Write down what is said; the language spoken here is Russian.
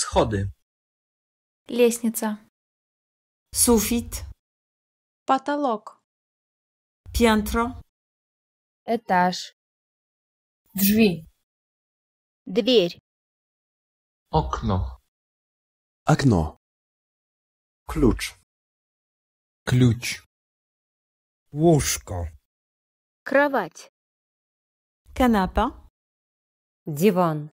Schody. Лестница. Sufit. Потолок. Piętro. Этаж. Drzwi. Дверь. Окно. Окно. Ключ. Ключ. Ложка. Кровать. Канапа. Диван.